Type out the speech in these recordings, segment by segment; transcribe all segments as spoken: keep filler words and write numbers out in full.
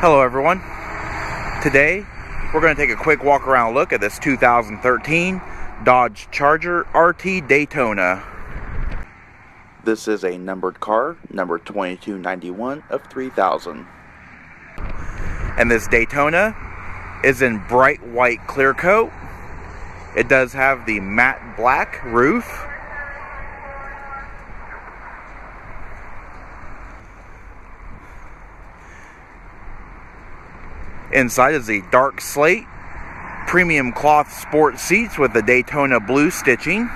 Hello everyone. Today we're going to take a quick walk around look at this two thousand thirteen Dodge Charger R T Daytona. This is a numbered car, number twenty-two ninety-one of three thousand. And this Daytona is in bright white clear coat. It does have the matte black roof. Inside is the dark slate, premium cloth sport seats with the Daytona blue stitching.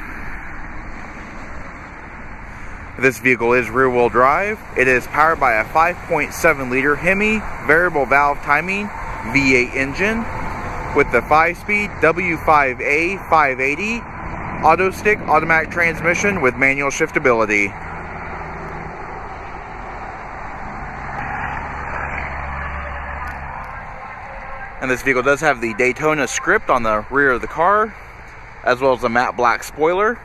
This vehicle is rear-wheel drive. It is powered by a five point seven liter Hemi variable valve timing V eight engine with the five speed W five A five eighty auto stick automatic transmission with manual shiftability. And this vehicle does have the Daytona script on the rear of the car, as well as the matte black spoiler,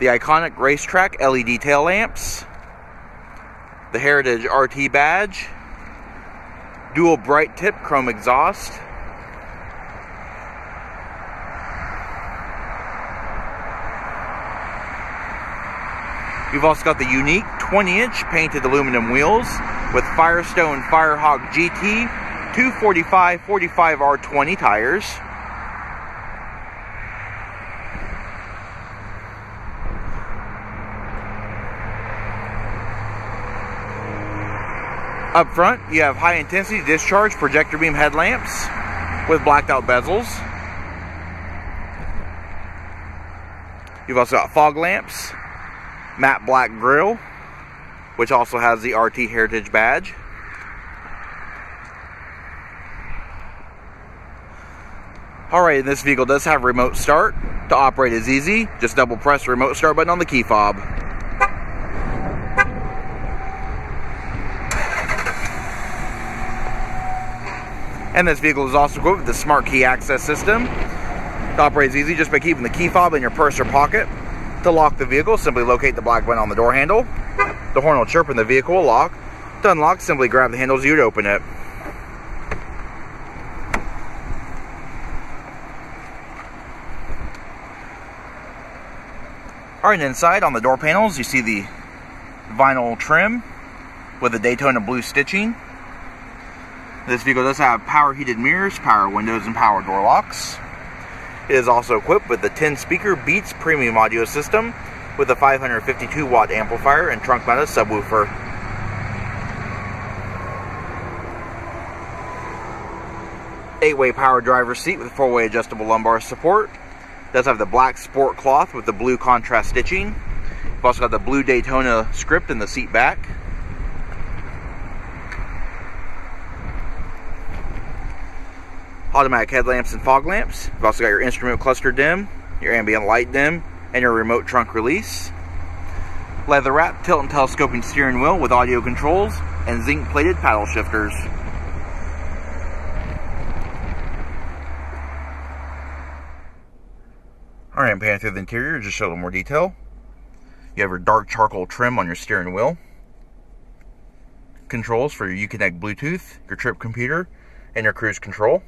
the iconic racetrack L E D tail lamps, the Heritage R T badge, dual bright tip chrome exhaust, you've also got the unique twenty inch painted aluminum wheels with Firestone Firehawk G T two forty-five forty-five R twenty tires. Up front, you have high intensity discharge projector beam headlamps with blacked out bezels. You've also got fog lamps, matte black grille, which also has the R T Heritage badge. Alright, this vehicle does have remote start. To operate is easy. Just double press the remote start button on the key fob. And this vehicle is also equipped with the smart key access system. To operate is easy just by keeping the key fob in your purse or pocket. To lock the vehicle, simply locate the black button on the door handle. The horn will chirp and the vehicle will lock. To unlock, simply grab the handle as you'd open it. Alright, inside on the door panels you see the vinyl trim with the Daytona blue stitching. This vehicle does have power heated mirrors, power windows, and power door locks. It is also equipped with the ten speaker Beats premium audio system with a five hundred fifty-two watt amplifier and trunk mounted subwoofer. eight way power driver's seat with four way adjustable lumbar support. Does have the black sport cloth with the blue contrast stitching. You've also got the blue Daytona script in the seat back. Automatic headlamps and fog lamps. You've also got your instrument cluster dim, your ambient light dim, and your remote trunk release. Leather wrap, tilt and telescoping steering wheel with audio controls and zinc plated paddle shifters. Alright, I'm panning through the interior just to show a little more detail. You have your dark charcoal trim on your steering wheel. Controls for your Uconnect Bluetooth, your trip computer, and your cruise control.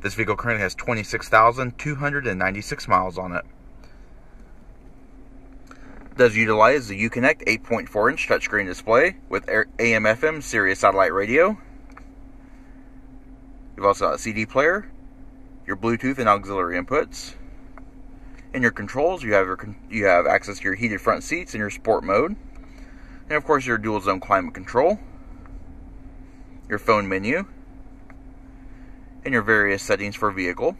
This vehicle currently has twenty-six thousand two hundred ninety-six miles on it. It does utilize the Uconnect eight point four inch touchscreen display with A M F M Sirius satellite radio. You've also got a C D player, your Bluetooth and auxiliary inputs. In your controls, you have your, you have access to your heated front seats and your sport mode. And of course your dual zone climate control, your phone menu, and your various settings for vehicle.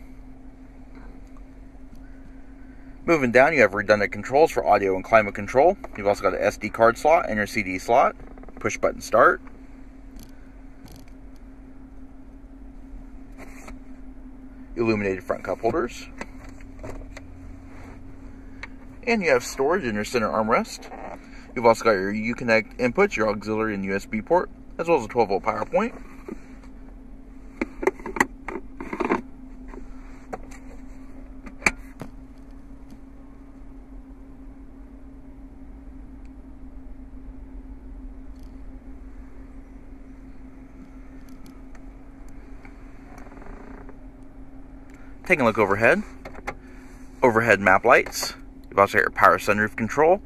Moving down, you have redundant controls for audio and climate control. You've also got an S D card slot and your C D slot, push button start. Illuminated front cup holders, and you have storage in your center armrest. You've also got your Uconnect inputs, your auxiliary and U S B port, as well as a twelve volt power point. taking a look overhead, overhead map lights. You've also got your power sunroof control,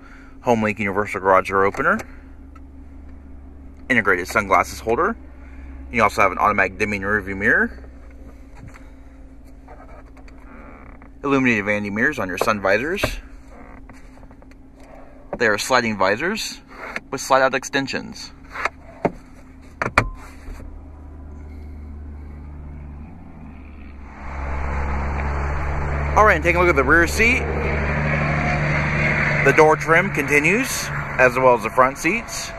HomeLink universal garage door opener, integrated sunglasses holder. You also have an automatic dimming rearview mirror, illuminated vanity mirrors on your sun visors. They are sliding visors with slide-out extensions. All right, and taking a look at the rear seat. The door trim continues, as well as the front seats.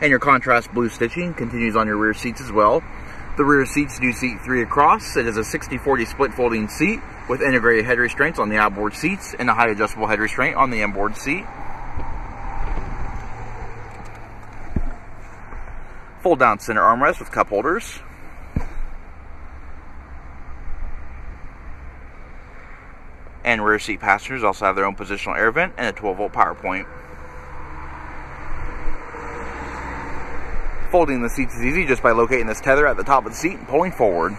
And your contrast blue stitching continues on your rear seats as well. The rear seats do seat three across. It is a sixty forty split folding seat with integrated head restraints on the outboard seats and a height adjustable head restraint on the inboard seat. Fold down center armrest with cup holders. And rear seat passengers also have their own positional air vent and a twelve volt power point. Folding the seats is easy just by locating this tether at the top of the seat and pulling forward.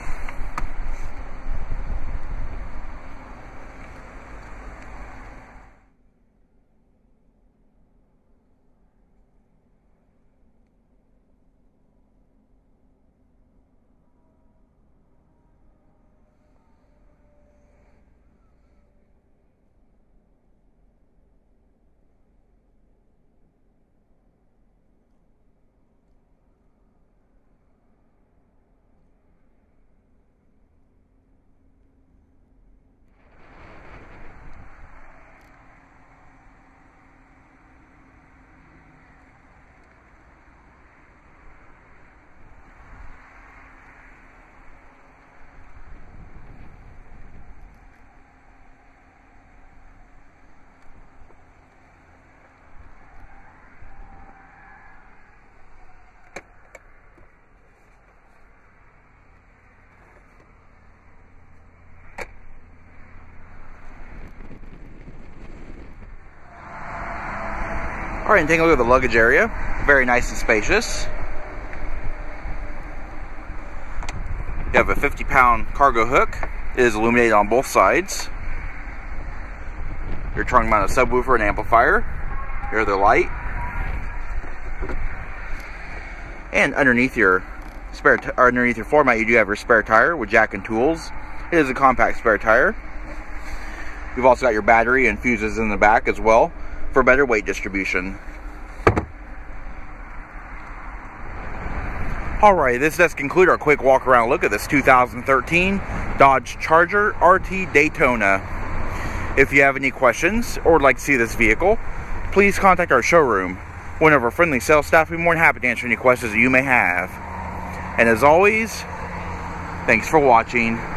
All right, and take a look at the luggage area. Very nice and spacious. You have a fifty pound cargo hook. It is illuminated on both sides. Your trunk mounted subwoofer and amplifier. Your other light. And underneath your spare, t or underneath your floor mat, you do have your spare tire with jack and tools. It is a compact spare tire. You've also got your battery and fuses in the back as well, for better weight distribution. Alright, this does conclude our quick walk around look at this two thousand thirteen Dodge Charger R T Daytona. If you have any questions or would like to see this vehicle, please contact our showroom. One of our friendly sales staff will be more than happy to answer any questions that you may have. And as always, thanks for watching.